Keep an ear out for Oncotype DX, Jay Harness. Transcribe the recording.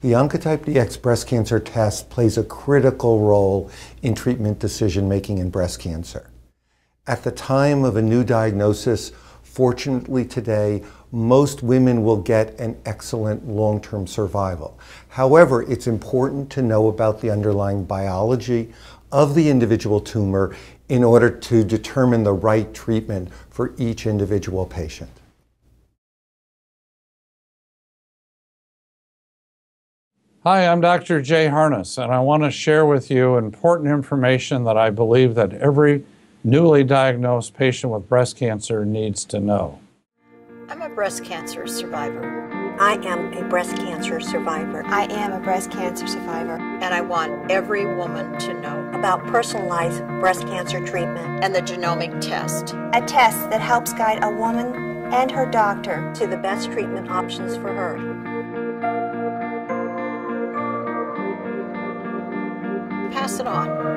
The Oncotype DX breast cancer test plays a critical role in treatment decision-making in breast cancer. At the time of a new diagnosis, fortunately today, most women will get an excellent long-term survival. However, it's important to know about the underlying biology of the individual tumor in order to determine the right treatment for each individual patient. Hi, I'm Dr. Jay Harness, and I want to share with you important information that I believe that every newly diagnosed patient with breast cancer needs to know. I'm a breast cancer survivor. I am a breast cancer survivor. I am a breast cancer survivor. And I want every woman to know about personalized breast cancer treatment and the genomic test. A test that helps guide a woman and her doctor to the best treatment options for her. Pass it on.